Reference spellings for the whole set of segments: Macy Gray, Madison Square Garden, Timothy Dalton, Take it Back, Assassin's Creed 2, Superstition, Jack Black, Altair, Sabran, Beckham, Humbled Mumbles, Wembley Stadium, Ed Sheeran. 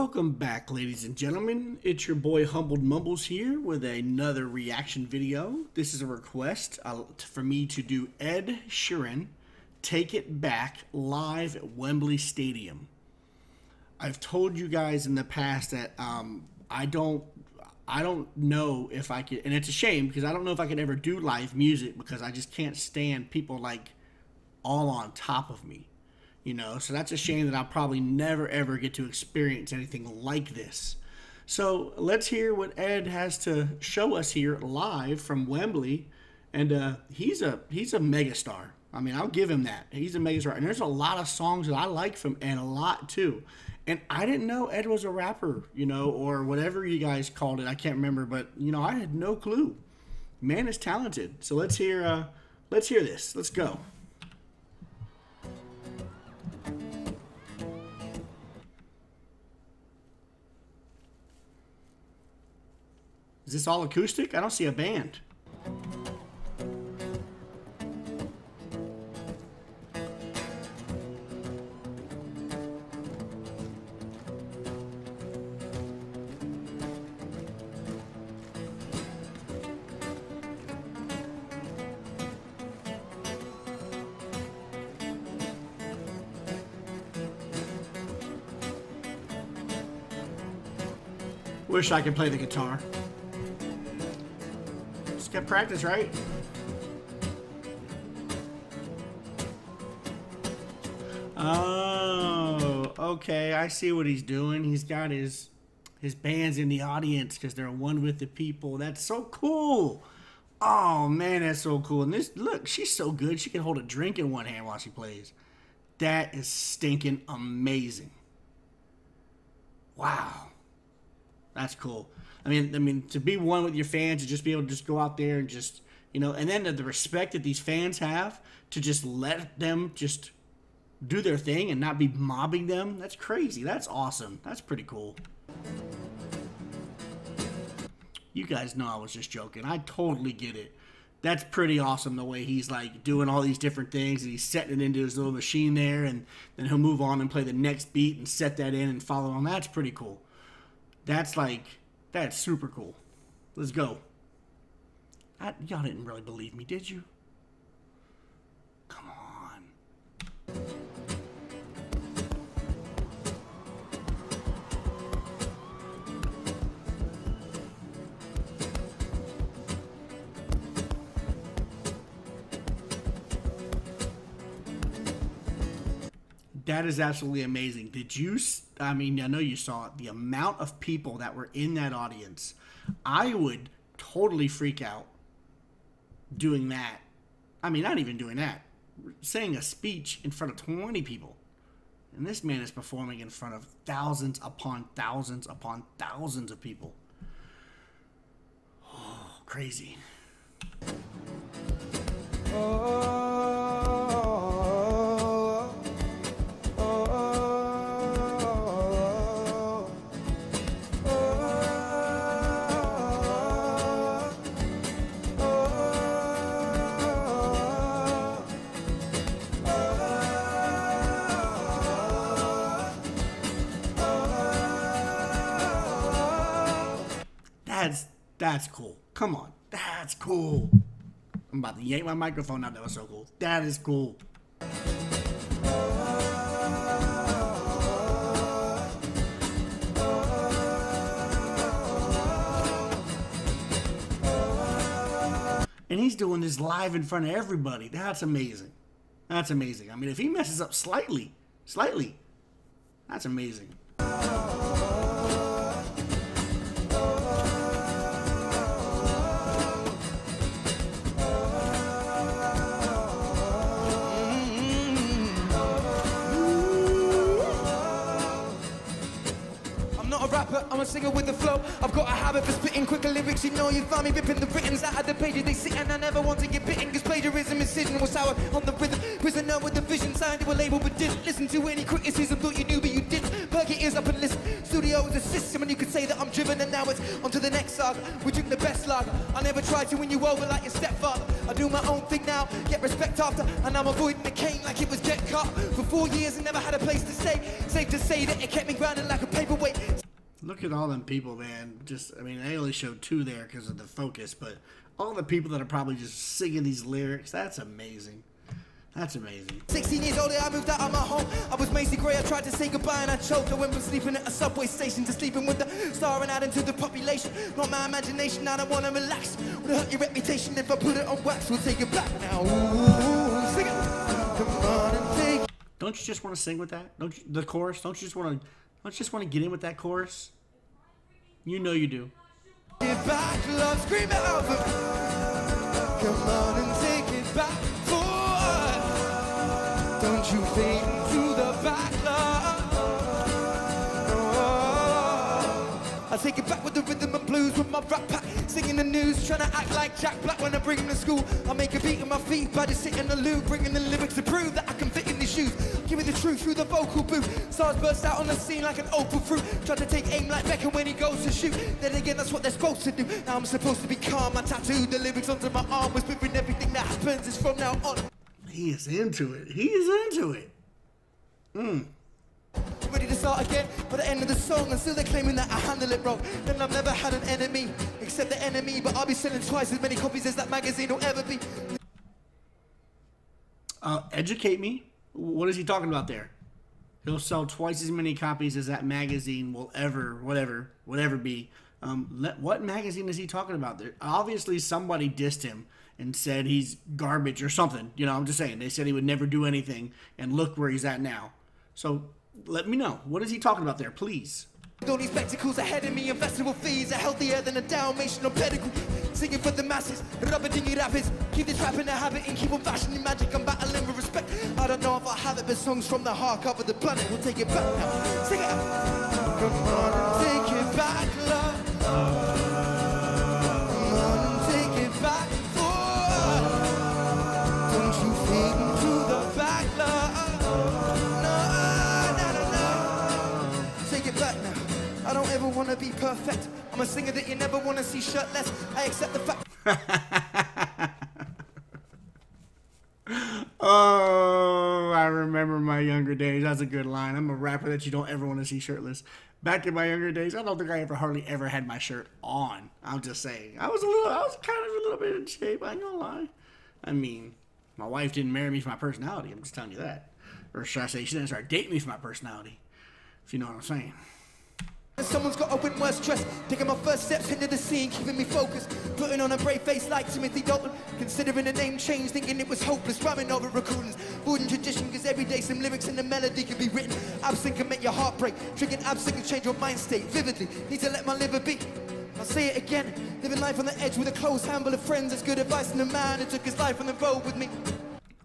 Welcome back, ladies and gentlemen. It's your boy Humbled Mumbles here with another reaction video. This is a request for me to do Ed Sheeran, Take It Back, live at Wembley Stadium. I've told you guys in the past that I don't know if I could, and it's a shame because I don't know if I could ever do live music because I just can't stand people like all on top of me. You know, so that's a shame that I'll probably never, ever get to experience anything like this. So let's hear what Ed has to show us here live from Wembley. And he's a megastar. I mean, I'll give him that. He's a megastar. And there's a lot of songs that I like from Ed a lot, too. And I didn't know Ed was a rapper, you know, or whatever you guys called it. I can't remember. But, you know, I had no clue. Man is talented. So let's hear this. Let's go. Is this all acoustic? I don't see a band. Wish I could play the guitar. Got practice, right? Oh, okay. I see what he's doing. He's got his bands in the audience because they're one with the people. That's so cool. Oh man, that's so cool. And this, look, she's so good. She can hold a drink in one hand while she plays. That is stinking amazing. Wow. That's cool. I mean, to be one with your fans, to just be able to just go out there and just, you know, and then the respect that these fans have to just let them just do their thing and not be mobbing them. That's crazy. That's awesome. That's pretty cool. You guys know I was just joking. I totally get it. That's pretty awesome the way he's like doing all these different things and he's setting it into his little machine there, and then he'll move on and play the next beat and set that in and follow on. That's pretty cool. That's super cool. Let's go. Y'all didn't really believe me, did you? Come on. That is absolutely amazing. Did you, I mean, I know you saw it, the amount of people that were in that audience. I would totally freak out doing that. I mean, not even doing that. Saying a speech in front of 20 people. And this man is performing in front of thousands upon thousands upon thousands of people. Oh, crazy. Oh. That's cool. Come on. That's cool. I'm about to yank my microphone out. That was so cool. That is cool. And he's doing this live in front of everybody. That's amazing. That's amazing. I mean, if he messes up slightly, that's amazing. I'm a singer with the flow. I've got a habit for spitting quicker lyrics. You know you find me ripping the writtens out of the pages they sit, and I never want to get bitten, cause plagiarism is sitting was sour on the rhythm. Prisoner with the vision, signed to a label but didn't listen to any criticism. Thought you knew but you didn't. Plug your ears up and listen. Studio is a system and you could say that I'm driven, and now it's onto the next saga. We drink the best lager. I never tried to win you over like your stepfather. I do my own thing now, get respect after, and I'm avoiding the cane like it was get cut. For 4 years and never had a place to stay. Safe to say that it kept me grounded like a paperweight. look at all them people, man. Just, I mean, I only showed two there because of the focus, but all the people that are probably just singing these lyrics, that's amazing. That's amazing. 16 years old, I moved out of my home. I was Macy Gray, I tried to say goodbye and I choked. I went from sleeping at a subway station to sleeping with the star and out into the population. Not my imagination, I don't want to relax. Would hurt your reputation if I put it on wax. We'll take it back now. Ooh, sing it. Come on and take it. Don't you just want to sing with that? Don't you, the chorus? Don't you just want to get in with that chorus? You know you do. Get back, love, scream it out for me. Come on and take it back. Don't you fade into the back, love. I take it back with the rhythm and blues, with my rap pack, singing the news, trying to act like Jack Black when I bring him to school. I make a beat in my feet by just sitting in the loo, bringing the lyrics to prove that I can fit in these shoes. Give me the truth through the vocal booth. Stars burst out on the scene like an opal fruit. Try to take aim like Beckham when he goes to shoot. Then again, that's what they're supposed to do. Now I'm supposed to be calm. I tattooed the lyrics onto my arm, whispering everything that happens is from now on. He is into it. He is into it. Ready to start again, but at the end of the song, and still they're claiming that I handle it wrong. Then I've never had an enemy, except the enemy, but I'll be selling twice as many copies as that magazine will ever be. Educate me? What is he talking about there? He'll sell twice as many copies as that magazine will ever, whatever be. What magazine is he talking about there? Obviously somebody dissed him and said he's garbage or something. You know, I'm just saying. They said he would never do anything, and look where he's at now. So let me know. What is he talking about there, please? All these spectacles ahead of me and festival fees are healthier than a Dalmatian pedigree. Singing for the masses, rubber dingy rappers. Keep the trap in a habit and keep on fashioning magic. I'm battling with respect. I don't know if I have it, but songs from the heart cover the planet. We'll take it back now. Sing it up. Come on, take it back, love. Come on, take it back. I don't ever want to be perfect. I'm a singer that you never want to see shirtless. I accept the fact. Oh, I remember my younger days. That's a good line. I'm a rapper that you don't ever want to see shirtless. Back in my younger days, I don't think I hardly ever had my shirt on. I'm just saying. I was kind of a little bit in shape. I ain't gonna lie. I mean, my wife didn't marry me for my personality. I'm just telling you that. Or should I say, she didn't start dating me for my personality. If you know what I'm saying. Someone's got to win my stress. Taking my first steps into the scene, keeping me focused. Putting on a brave face like Timothy Dalton. Considering a name change, thinking it was hopeless. Rhyming over recruitings, building tradition. Because every day some lyrics and a melody can be written. Absinthe can make your heart break. Drinking absinthe can change your mind state vividly. Need to let my liver be. I'll say it again. Living life on the edge with a close handful of friends. That's good advice from a man who took his life on the road with me.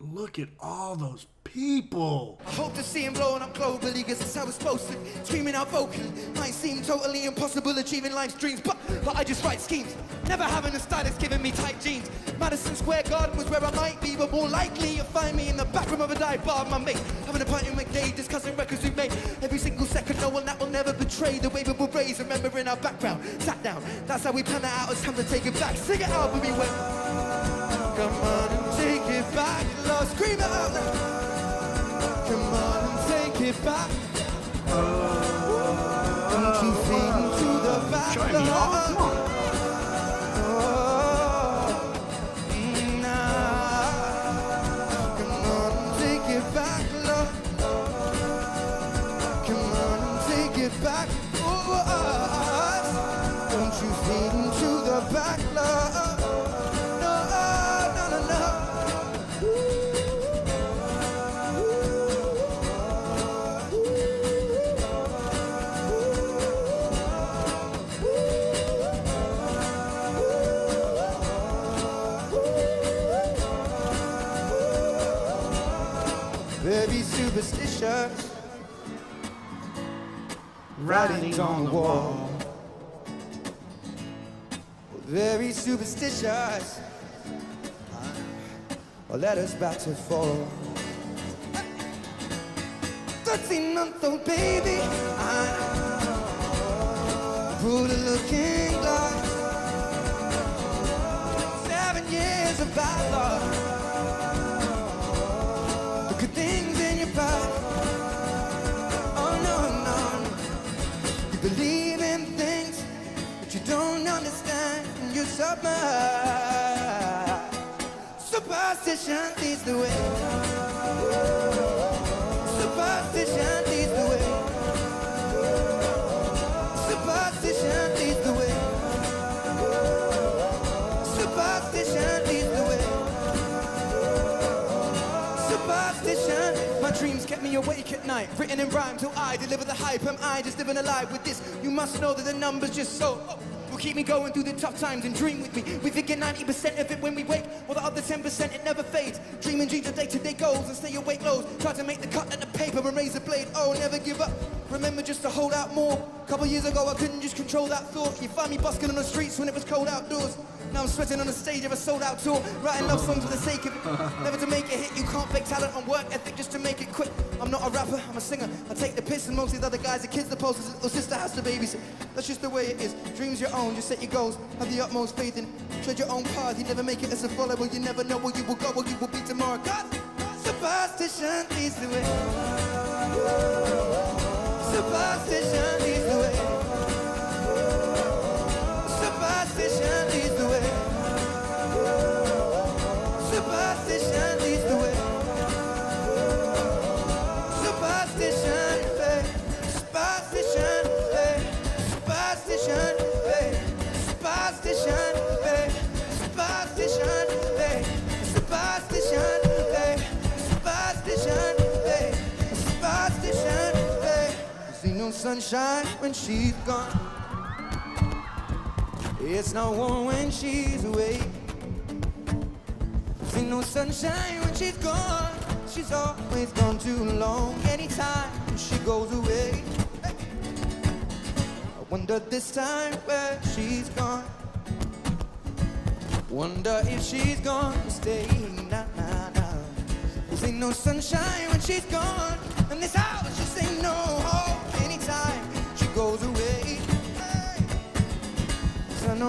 Look at all those people. I hope to see him blowing up globally, cause that's how it's supposed to. Screaming out vocally, might seem totally impossible achieving life's dreams, but I just write schemes. Never having a stylist giving me tight jeans. Madison Square Garden was where I might be, but more likely you'll find me in the back room of a dive bar with my mate. Having a pint in McDade, discussing records we've made. Every single second, no one that will never betray the wave we'll raise, remembering our background. Sat down, that's how we plan it out, it's time to take it back. Sing it out for me, when come on and take it back, love, scream it out now. Come on and take it back. Don't you fade into the back, love. Come on and take it back, love. Come on and take it back. Don't you fade into the back, love. Superstition, writings on the wall. Very superstitious, or let us back to fall. 13-month-old baby, I through the looking glass. 7 years of bad luck. Believe in you don't understand, you're so much. Superstition leads the way. Superstition leads the way. Superstition leads the way. Superstition leads the way. Superstition. My dreams kept me awake at night, written in rhyme till I deliver the hype. Am I just living a lie with this? You must know that the numbers just so will keep me going through the tough times and dream with me. We figure 90% of it when we wake, while the other 10% it never fades. Dreaming dreams of day-to-day goals and stay awake lows. Try to make the cut at the paper and razor blade. Oh, never give up. Remember just to hold out more. Couple years ago I couldn't just control that thought. You find me busking on the streets when it was cold outdoors. Now I'm sweating on the stage of a sold-out tour, writing love songs for the sake of it. Never to make a hit, you can't fake talent on work ethic just to make it quick. I'm not a rapper, I'm a singer. I take the piss and most of these other guys are kids, the posters, little sister has to babysit. That's just the way it is. Dreams your own, just set your goals, have the utmost faith in. Tread your own path, you never make it as a follower. You never know where you will go, where you will be tomorrow. God, superstition leads the way. Superstition leads the way. Superstition leads the way. Superstition leads the way. Superstition, hey. Superstition, hey. Superstition, hey. Superstition, hey. Superstition, hey. Superstition, hey. Superstition, hey. Superstition, hey. See no sunshine when she's gone. It's no warm when she's away. There's no sunshine when she's gone. She's always gone too long. Anytime she goes away, hey. I wonder this time where she's gone. Wonder if she's gonna stay. Nah, nah, nah. There's no sunshine when she's gone, and this house just ain't no hope. Anytime she goes away. I know,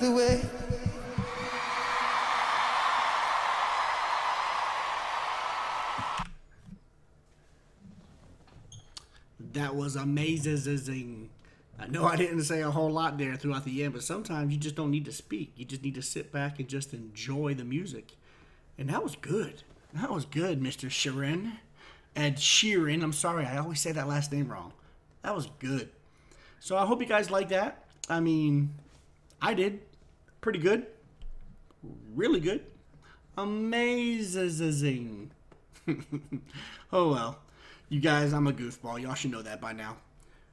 The way. That was amazing. I know I didn't say a whole lot there throughout the end, but sometimes you just don't need to speak. You just need to sit back and just enjoy the music. And that was good. That was good, Mr. Sheeran. Ed Sheeran. I'm sorry, I always say that last name wrong. That was good. So I hope you guys like that. I mean, I did. Pretty good. Really good. Amazing. Oh, well. You guys, I'm a goofball. Y'all should know that by now.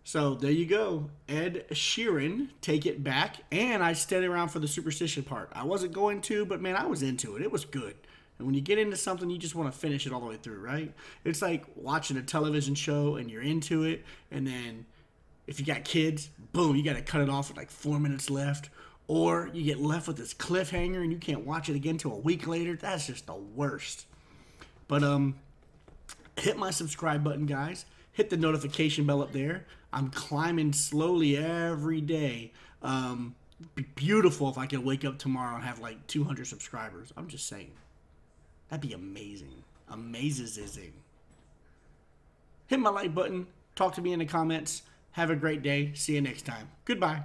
So, there you go. Ed Sheeran, Take It Back. And I stayed around for the Superstition part. I wasn't going to, but man, I was into it. It was good. And when you get into something, you just want to finish it all the way through, right? It's like watching a television show and you're into it. And then if you got kids, boom, you got to cut it off with like 4 minutes left. Or you get left with this cliffhanger and you can't watch it again till a week later. That's just the worst. But hit my subscribe button, guys. Hit the notification bell up there. I'm climbing slowly every day. Be beautiful if I could wake up tomorrow and have like 200 subscribers. I'm just saying. That'd be amazing. Amazing. Hit my like button. Talk to me in the comments. Have a great day. See you next time. Goodbye.